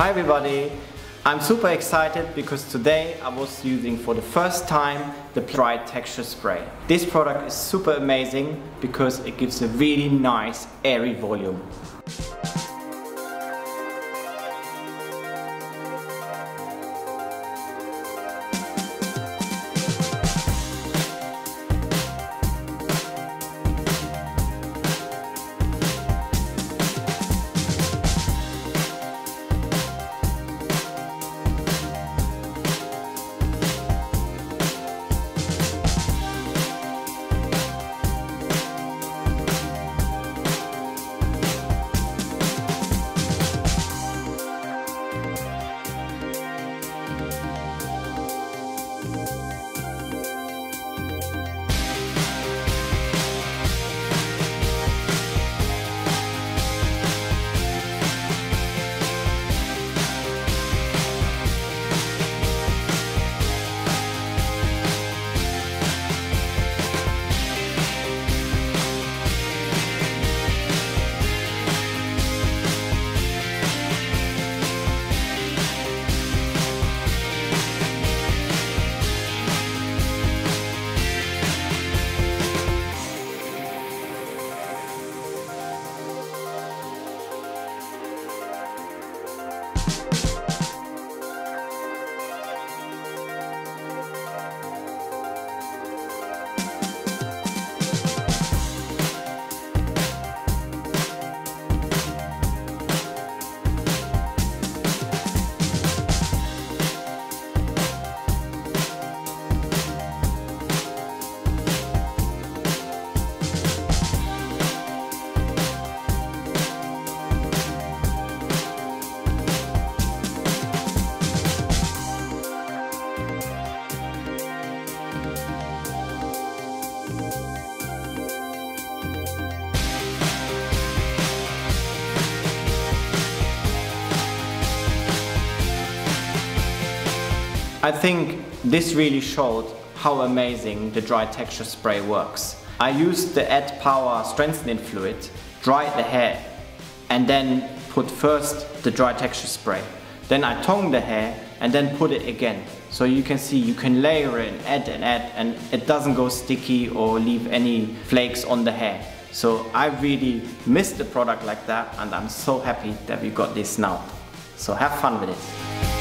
Hi everybody, I'm super excited because today I was using for the first time the Dry Texture Spray. This product is super amazing because it gives a really nice airy volume. I think this really showed how amazing the Dry Texture Spray works. I used the ADDPOWER Strengthening Fluid, dried the hair and then put first the Dry Texture Spray. Then I tongued the hair and then put it again. So you can see you can layer it and add and it doesn't go sticky or leave any flakes on the hair. So I really missed the product like that and I'm so happy that we got this now. So have fun with it.